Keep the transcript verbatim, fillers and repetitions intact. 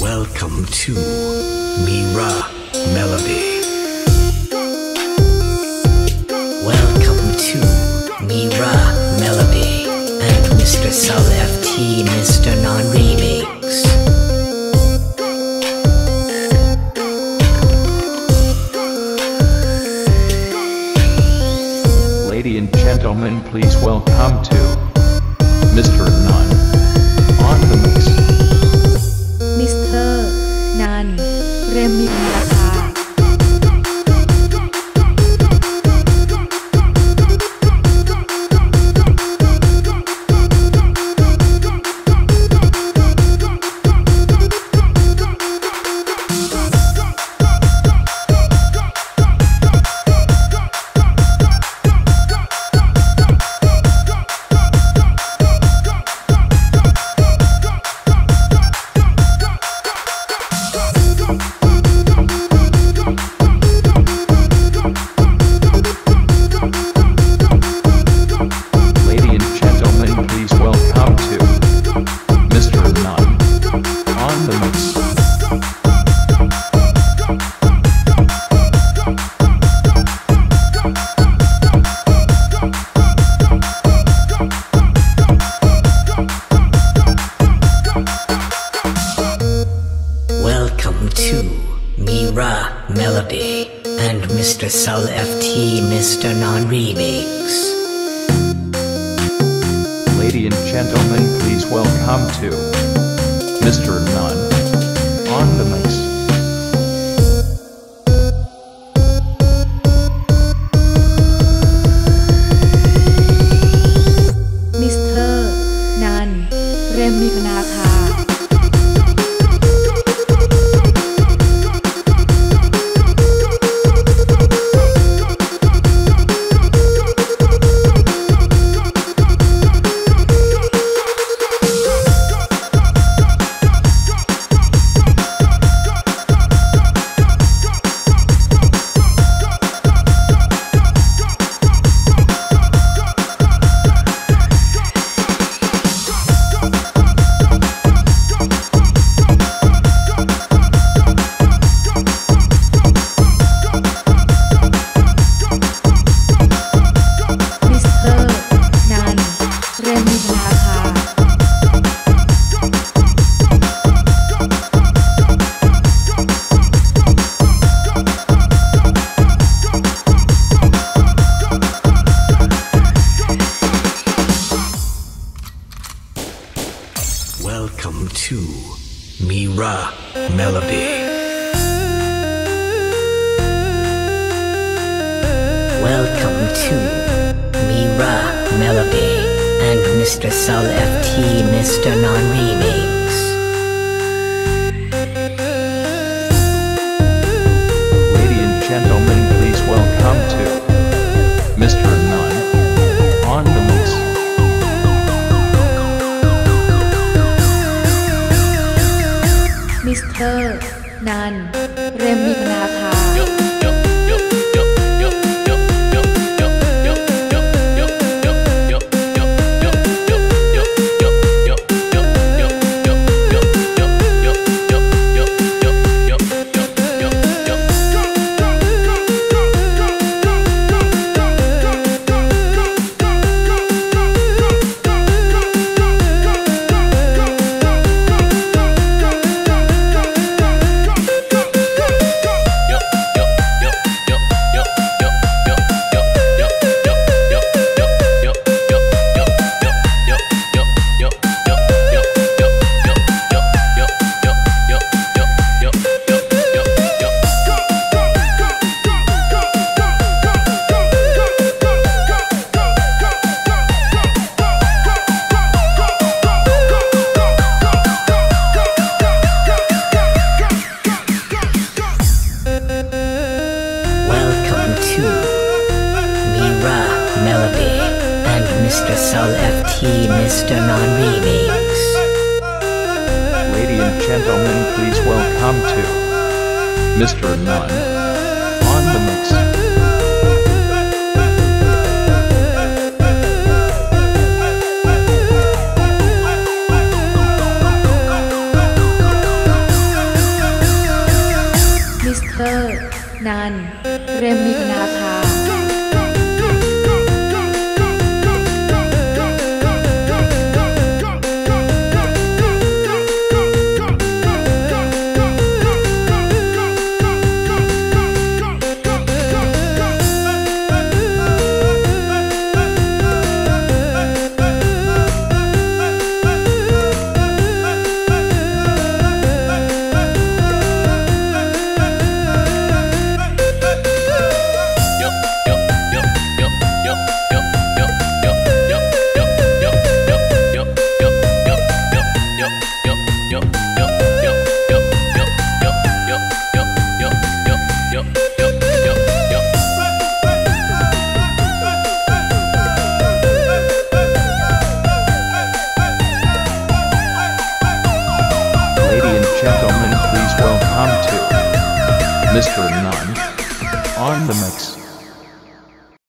Welcome to MeeRaa Melody. Welcome to MeeRaa Melody and Mister Sol F T, Mister Non Remix. Ladies and gentlemen, please welcome to Mister Non on the mix. Mister Non Remix. Welcome to MeeRaa Melody and Mister Sol F T, Mister Non Remix. Ladies and gentlemen, please welcome to Mister Non on the mix. Mister Non Remix. Welcome to MeeRaa Melody. Welcome to MeeRaa Melody and Mister Sol F T, Mister Non Remix. Ladies and gentlemen, please welcome to Mister Non on the mix. Mrr Non Remix. MeeRaa Melody and Mister Sol F T, Mister Non Remix. Ladies and gentlemen, please welcome to Mister Non on the mix. นันท์เรมิกนาภาGentlemen, please welcome to Mister Non on the mix.